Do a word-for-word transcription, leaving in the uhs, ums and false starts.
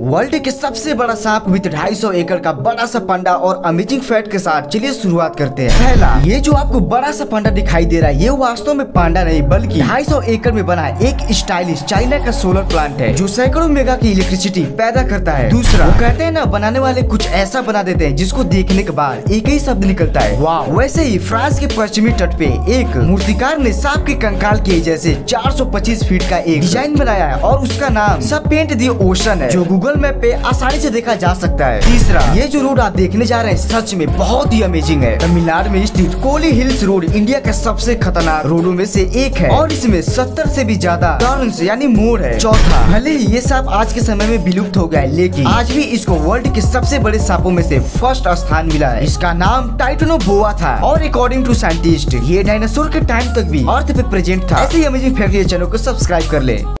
World के सबसे बड़ा सांप विद दो सौ पचास एकड़ का बड़ा सा पंडा और अमेजिंग फैक्ट के साथ चलिए शुरुआत करते हैं। पहला, ये जो आपको बड़ा सा पंडा दिखाई दे रहा है ये वास्तव में पांडा नहीं बल्कि दो सौ पचास एकड़ में बना एक स्टाइलिश चाइना का सोलर प्लांट है जो सैकड़ों मेगा की इलेक्ट्रिसिटी पैदा करता है। दूसरा, वो कहते हैं ना बनाने वाले कुछ ऐसा बना देते हैं जिसको देखने के बाद एक ही शब्द निकलता है वाह। वैसे ही फ्रांस के पश्चिमी तट पे एक मूर्तिकार ने सांप के कंकाल के जैसे चार सौ पच्चीस फीट का एक डिजाइन बनाया है और उसका नाम सर्पेंट द ओशन है जो गूगल मैप पे आसानी से देखा जा सकता है। तीसरा, ये जो रोड आप देखने जा रहे हैं सच में बहुत ही अमेजिंग है। तमिलनाडु में स्थित कोली हिल्स रोड इंडिया का सबसे खतरनाक रोडों में से एक है और इसमें सत्तर से भी ज्यादा टर्न्स यानी मोड़ है। चौथा, भले ही ये सांप आज के समय में विलुप्त हो गया है लेकिन आज भी इसको वर्ल्ड के सबसे बड़े सांपों में से फर्स्ट स्थान मिला है। इसका नाम टाइटनोबोआ था और अकॉर्डिंग टू साइंटिस्ट ये डायनासोर के टाइम तक भी अर्थ पे प्रेजेंट था। ऐसे ही अमेजिंग फैक्ट चैनल को सब्सक्राइब कर ले।